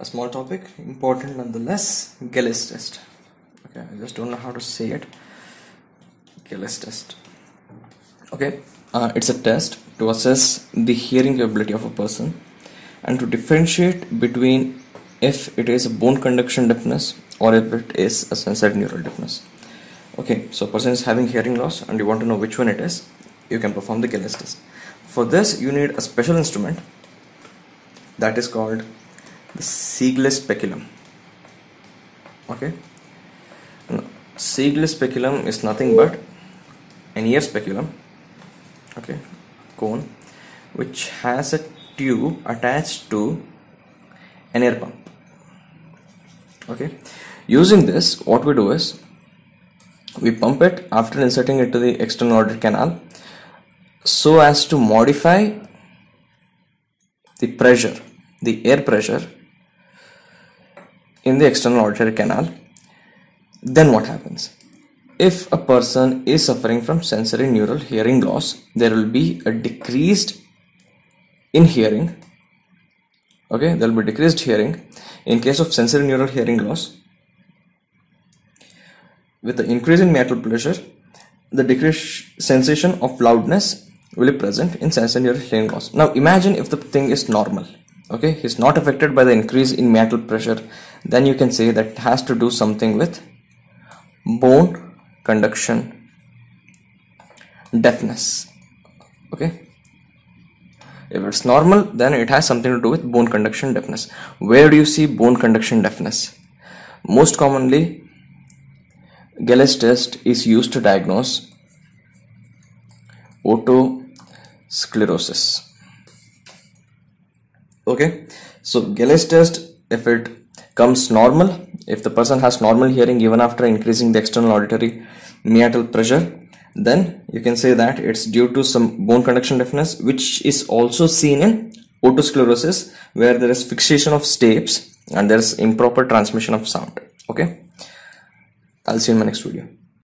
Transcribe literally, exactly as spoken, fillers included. a small topic, important nonetheless. Gelle's test. Okay, I just don't know how to say it. Gelle's test. Okay, uh, it's a test to assess the hearing capability of a person and to differentiate between if it is a bone conduction deafness or if it is a sensory neural deafness. Okay, so person is having hearing loss and you want to know which one it is, you can perform the Gelle's test. For this, you need a special instrument that is called the Siegle's speculum. Okay, now, Siegle's speculum is nothing but an ear speculum, okay, cone, which has a tube attached to an air pump. Okay, using this, what we do is we pump it after inserting it to the external auditory canal so as to modify the pressure, the air pressure in the external auditory canal. Then what happens? If a person is suffering from sensory neural hearing loss, there will be a decreased in hearing. Okay, there will be decreased hearing in case of sensory neural hearing loss. With the increase in metal pressure, the decreased sensation of loudness will be present in sensory neural hearing loss. Now imagine if the thing is normal, okay, he's not affected by the increase in metal pressure, then you can say that it has to do something with bone conduction deafness. Okay, if it's normal, then it has something to do with bone conduction deafness. Where do you see bone conduction deafness? Most commonly, Gelle's test is used to diagnose otosclerosis. Okay, so Gelle's test, if it comes normal, if the person has normal hearing even after increasing the external auditory meatal pressure, then you can say that it's due to some bone conduction deafness, which is also seen in otosclerosis, where there is fixation of stapes and there is improper transmission of sound. Okay, I'll see you in my next video.